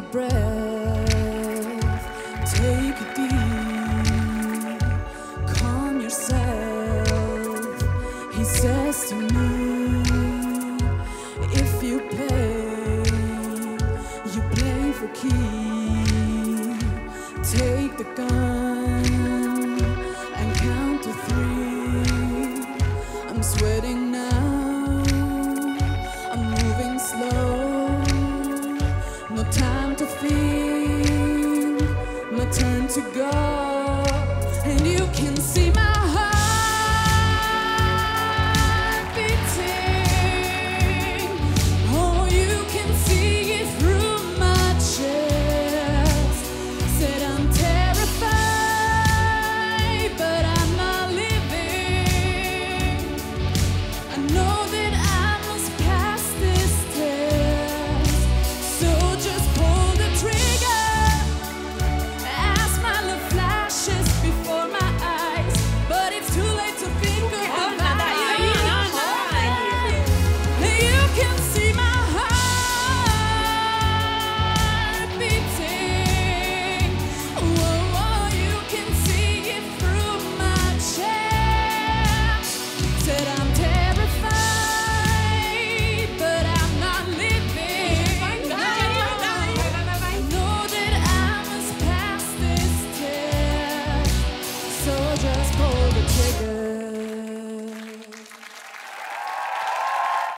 a breath, take a deep, calm yourself. He says to me, if you pay, you play for keeps. Take the gun and count to three. I'm sweating now, I'm moving slow. No time to think, my turn to go, and you can see my